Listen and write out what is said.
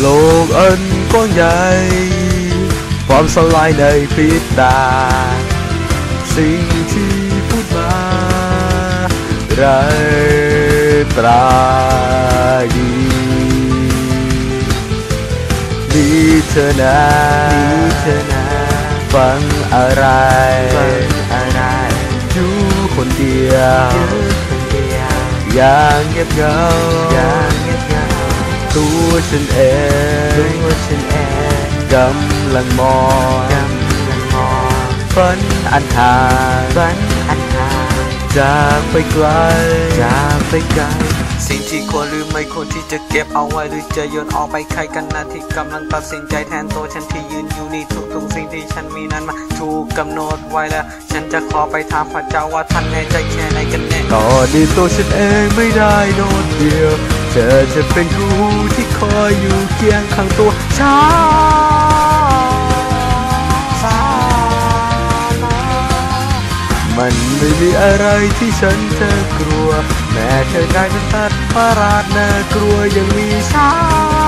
โลกอันกว้างใหญ่พร้อมสลายในพริบตาสิ่งที่พูดมาไร้ปราณีมีเธอนะฟังอะไรอยู่คนเดียวอย่างเงียบเงาตัวฉันเองกำลังมองฝันอันห่างจากไปไกลสิ่งที่ควรหรือไม่ควรที่จะเก็บเอาไว้หรือจะโยนออกไปใครกันนะที่กำลังตัดสินใจแทนตัวฉันที่ยืนอยู่นี่ทุกสิ่งที่ฉันมีนั้นมาถูกกำหนดไว้แล้วฉันจะขอไปถามพระเจ้าว่าท่านแน่ใจแค่ไหนกันแน่ตอนนี้ตัวฉันเองไม่ได้โดดเดี่ยวเธอจะเป็นครูที่คอยอยู่เคียงข้างตัวฉันมันไม่มีอะไรที่ฉันจะกลัวแม้เธอได้เป็นสัตว์ประหลาดน่ากลัวยังมีฉัน